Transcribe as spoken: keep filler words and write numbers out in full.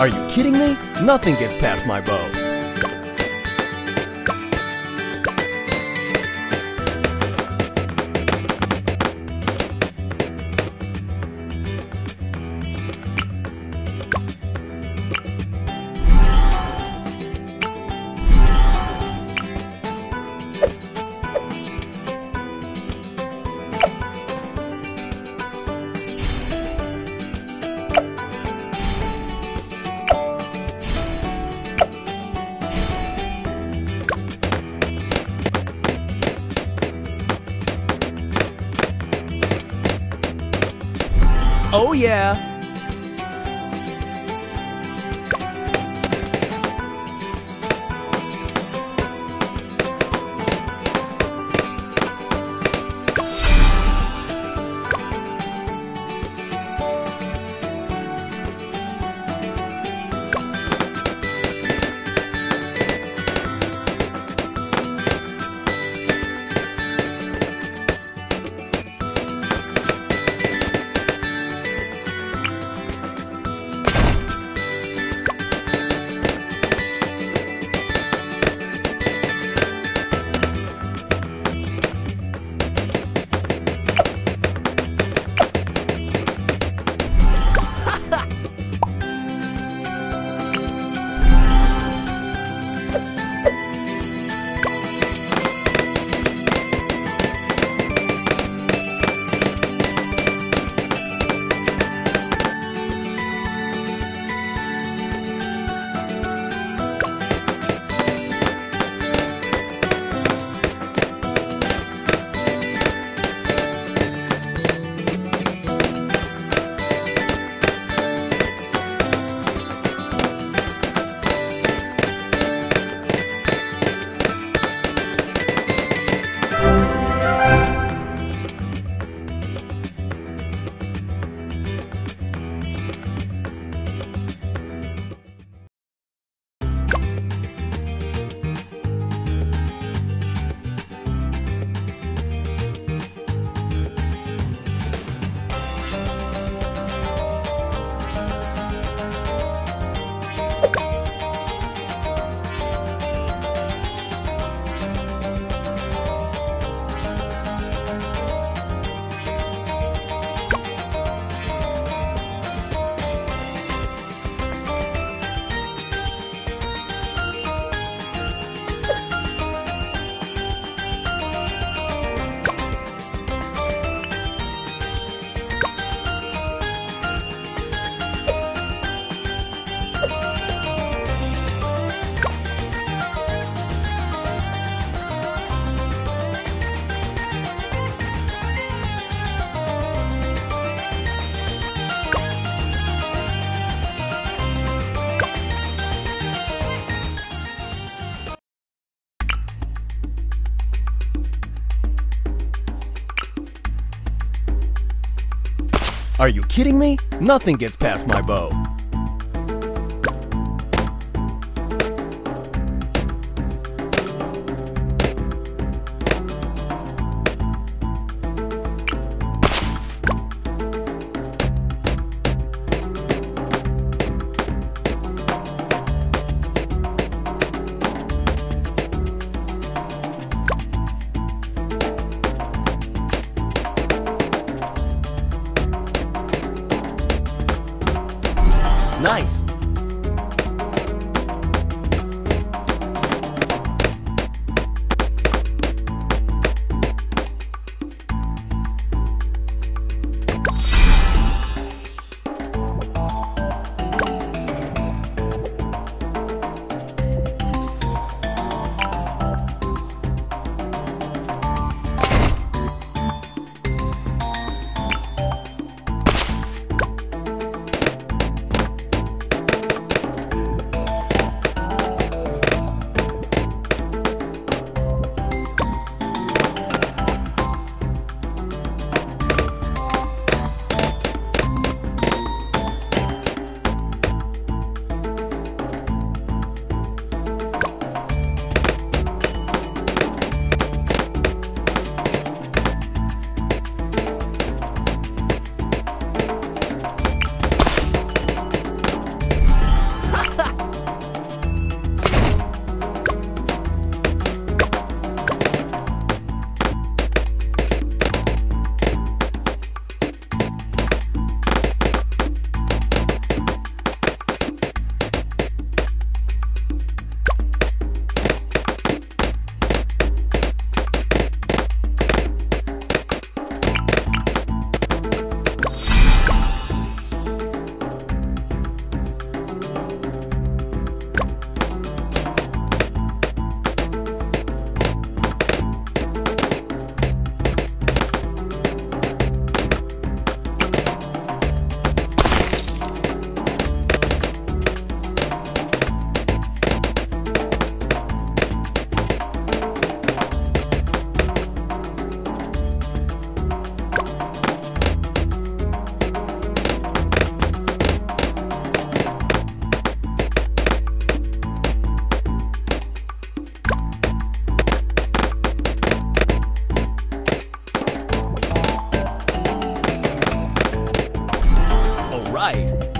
Are you kidding me? Nothing gets past my bow. Oh yeah! Are you kidding me? Nothing gets past my bow. Nice! right.